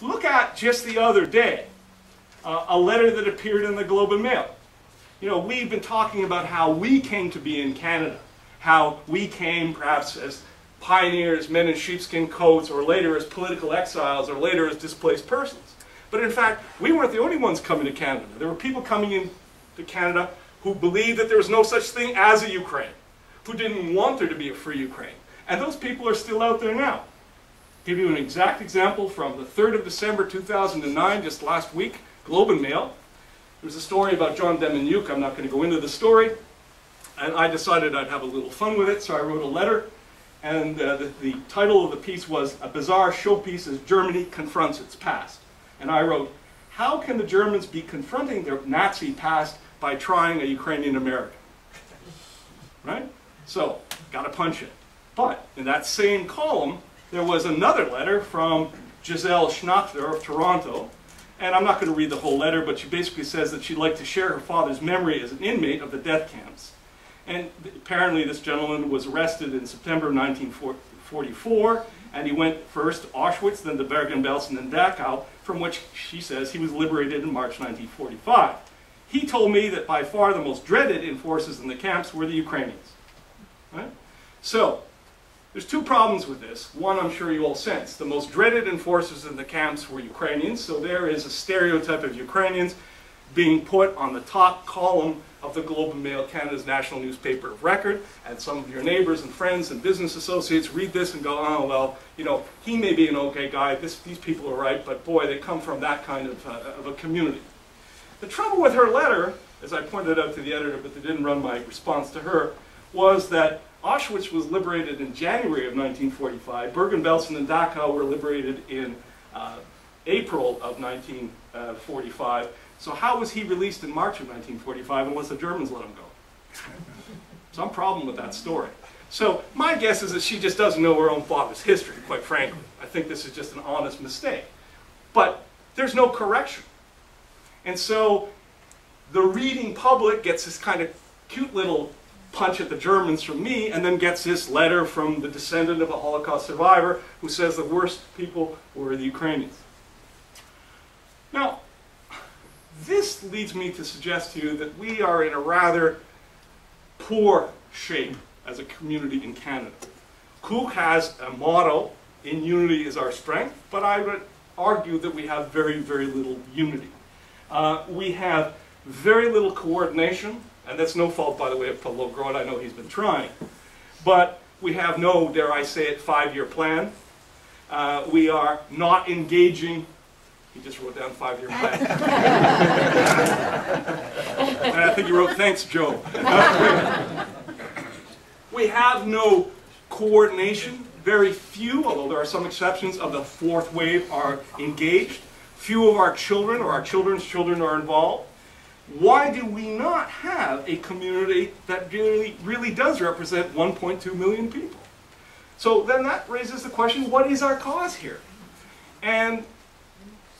Look at just the other day, a letter that appeared in the Globe and Mail. You know, we've been talking about how we came to be in Canada, how we came perhaps as pioneers, men in sheepskin coats, or later as political exiles, or later as displaced persons. But in fact, we weren't the only ones coming to Canada. There were people coming into Canada who believed that there was no such thing as a Ukraine, who didn't want there to be a free Ukraine. And those people are still out there now. I'll give you an exact example from the 3rd of December 2009, just last week, Globe and Mail. There was a story about John Demjanjuk. I'm not going to go into the story. And I decided I'd have a little fun with it, so I wrote a letter. And the title of the piece was, "A Bizarre Showpiece as Germany Confronts Its Past." And I wrote, how can the Germans be confronting their Nazi past by trying a Ukrainian American? Right? So, gotta punch it. But in that same column, there was another letter from Giselle Schnachter of Toronto. And I'm not going to read the whole letter, but she basically says that she'd like to share her father's memory as an inmate of the death camps. And apparently this gentleman was arrested in September 1944, and he went first to Auschwitz, then to Bergen-Belsen and Dachau, from which she says he was liberated in March 1945. He told me that by far the most dreaded enforcers in the camps were the Ukrainians. Right? So, there's two problems with this. One, I'm sure you all sense. The most dreaded enforcers in the camps were Ukrainians, so there is a stereotype of Ukrainians being put on the top column of the Globe and Mail, Canada's national newspaper of record, and some of your neighbors and friends and business associates read this and go, oh, well, you know, he may be an okay guy, these people are right, but boy, they come from that kind of a community. The trouble with her letter, as I pointed out to the editor, but they didn't run my response to her, was that Auschwitz was liberated in January of 1945, Bergen-Belsen and Dachau were liberated in April of 1945, so how was he released in March of 1945 unless the Germans let him go? Some problem with that story. So my guess is that she just doesn't know her own father's history, quite frankly. I think this is just an honest mistake. But there's no correction. And so the reading public gets this kind of cute little punch at the Germans from me, and then gets this letter from the descendant of a Holocaust survivor who says the worst people were the Ukrainians. Now, this leads me to suggest to you that we are in a rather poor shape as a community in Canada. Cook has a motto, in unity is our strength, but I would argue that we have very, very little unity. We have very little coordination, and that's no fault, by the way, of Pablo Gron. I know he's been trying. But we have no, dare I say it, five-year plan. We are not engaging. He just wrote down five-year plan. And I think he wrote, thanks, Joe. We have no coordination. Very few, although there are some exceptions, of the fourth wave are engaged. Few of our children or our children's children are involved. Why do we not have a community that really does represent 1.2 million people? So then that raises the question, what is our cause here? And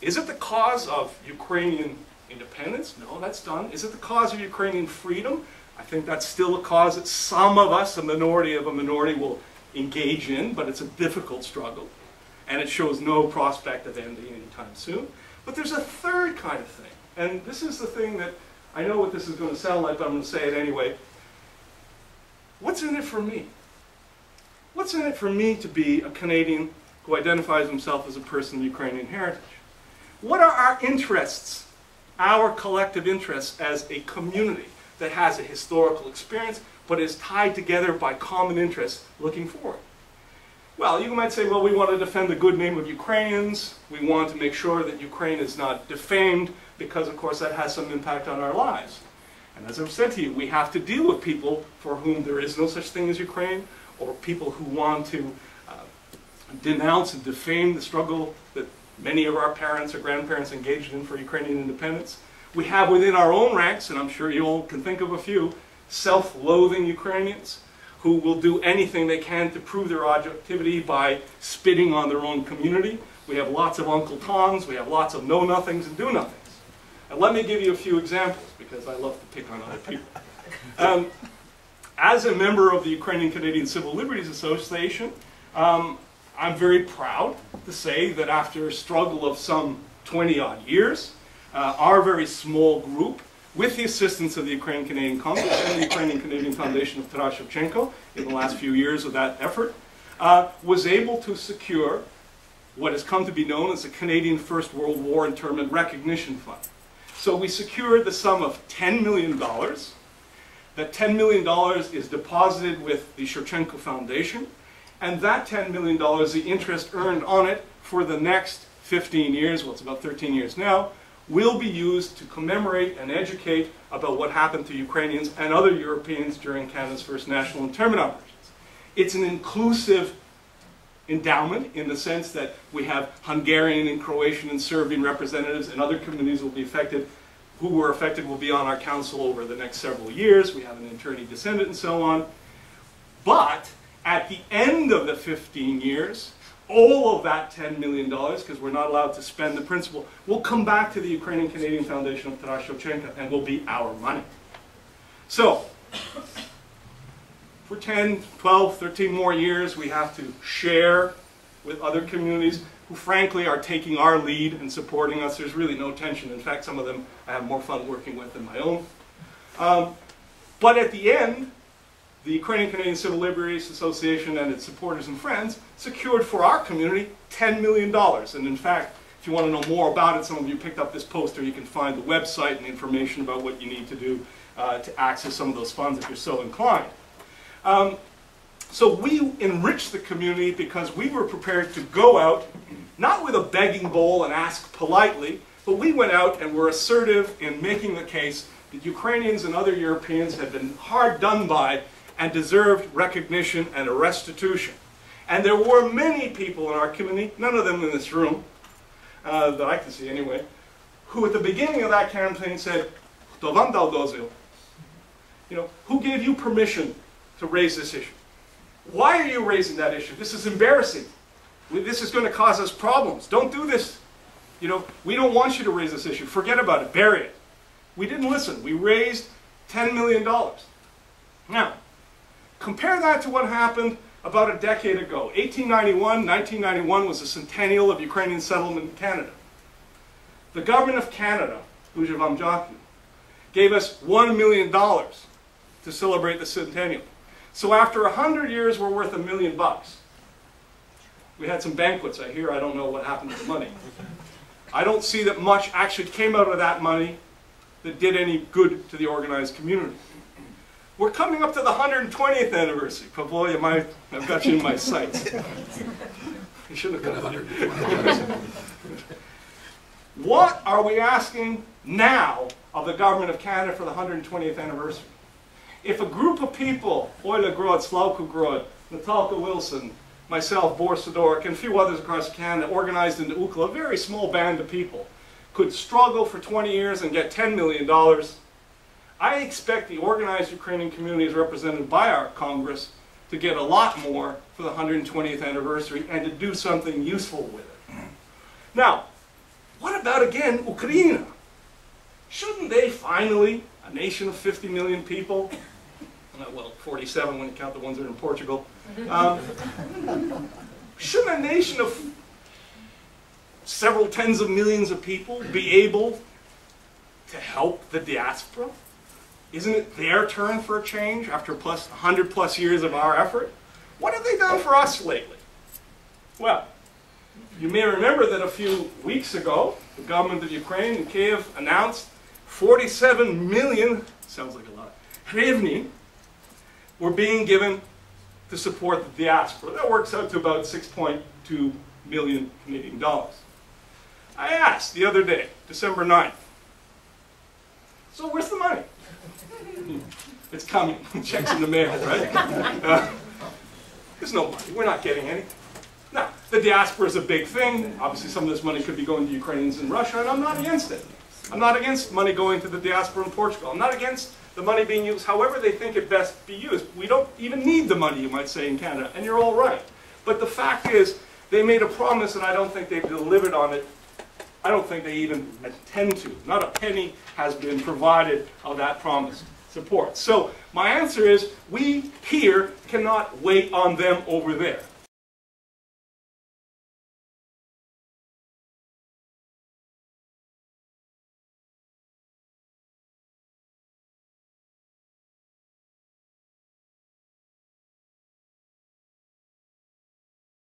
is it the cause of Ukrainian independence? No, that's done. Is it the cause of Ukrainian freedom? I think that's still a cause that some of us, a minority of a minority, will engage in, but it's a difficult struggle. And it shows no prospect of ending anytime soon. But there's a third kind of thing. And this is the thing that, I know what this is going to sound like, but I'm going to say it anyway. What's in it for me? What's in it for me to be a Canadian who identifies himself as a person of Ukrainian heritage? What are our interests, our collective interests as a community that has a historical experience but is tied together by common interests looking forward? Well, you might say, well, we want to defend the good name of Ukrainians. We want to make sure that Ukraine is not defamed because, of course, that has some impact on our lives. And as I've said to you, we have to deal with people for whom there is no such thing as Ukraine, or people who want to denounce and defame the struggle that many of our parents or grandparents engaged in for Ukrainian independence. We have within our own ranks, and I'm sure you all can think of a few, self-loathing Ukrainians who will do anything they can to prove their objectivity by spitting on their own community. We have lots of Uncle Toms, we have lots of know-nothings and do-nothings. And let me give you a few examples, because I love to pick on other people. As a member of the Ukrainian Canadian Civil Liberties Association, I'm very proud to say that after a struggle of some 20-odd years, our very small group, with the assistance of the Ukrainian Canadian Congress and the Ukrainian Canadian Foundation of Taras Shevchenko, in the last few years of that effort, was able to secure what has come to be known as the Canadian First World War Internment Recognition Fund. So we secured the sum of $10 million. That $10 million is deposited with the Shevchenko Foundation, and that $10 million, the interest earned on it for the next 15 years, well, it's about 13 years now, will be used to commemorate and educate about what happened to Ukrainians and other Europeans during Canada's first national internment operations. It's an inclusive endowment in the sense that we have Hungarian and Croatian and Serbian representatives, and other communities will be affected, who were affected will be on our council over the next several years. We have an internee descendant and so on. But at the end of the 15 years, all of that $10 million, because we're not allowed to spend the principal, will come back to the Ukrainian Canadian Foundation of Taras Shevchenko and will be our money. So, for 10, 12, 13 more years, we have to share with other communities who, frankly, are taking our lead and supporting us. There's really no tension. In fact, some of them I have more fun working with than my own. But at the end, the Ukrainian Canadian Civil Liberties Association and its supporters and friends secured for our community $10 million. And in fact, if you want to know more about it, some of you picked up this poster. You can find the website and information about what you need to do to access some of those funds if you're so inclined. So we enriched the community because we were prepared to go out, not with a begging bowl and ask politely, but we went out and were assertive in making the case that Ukrainians and other Europeans had been hard done by and deserved recognition and a restitution. And there were many people in our community, none of them in this room, that I can see anyway, who at the beginning of that campaign said, "Kto wam dał dozwol?" You know, who gave you permission to raise this issue? Why are you raising that issue? This is embarrassing. This is going to cause us problems. Don't do this. You know, we don't want you to raise this issue. Forget about it. Bury it. We didn't listen. We raised $10 million. Now, compare that to what happened about a decade ago. 1891, 1991 was the centennial of Ukrainian settlement in Canada. The government of Canada, Uzha Vamjaku, gave us $1 million to celebrate the centennial. So after 100 years, we're worth $1 million. We had some banquets, I hear. I don't know what happened to the money. I don't see that much actually came out of that money that did any good to the organized community. We're coming up to the 120th anniversary. Pavlo, I've got you in my sights. You shouldn't have come here. What are we asking now of the government of Canada for the 120th anniversary? If a group of people, Oila Grodd, Slauko Grod, Natalka Wilson, myself, Borsodork, and a few others across Canada, organized into Ukla, a very small band of people, could struggle for 20 years and get $10 million, I expect the organized Ukrainian communities represented by our Congress to get a lot more for the 120th anniversary and to do something useful with it. Now, what about, again, Ukraine? Shouldn't they finally, a nation of 50 million people, well, 47 when you count the ones that are in Portugal, shouldn't a nation of several tens of millions of people be able to help the diaspora? Isn't it their turn for a change after 100 plus years of our effort? What have they done for us lately? Well, you may remember that a few weeks ago, the government of Ukraine in Kiev announced 47 million, sounds like a lot, hryvnia were being given to support the diaspora. That works out to about 6.2 million Canadian dollars. I asked the other day, December 9th, so where's the money? It's coming. Checks in the mail, right? There's no money. We're not getting anything. Now, the diaspora is a big thing. Obviously, some of this money could be going to Ukrainians in Russia, and I'm not against it. I'm not against money going to the diaspora in Portugal. I'm not against the money being used however they think it best be used. We don't even need the money, you might say, in Canada, and you're all right. But the fact is, they made a promise, and I don't think they've delivered on it. I don't think they even intend to. Not a penny has been provided of that promise support. So my answer is, we here cannot wait on them over there.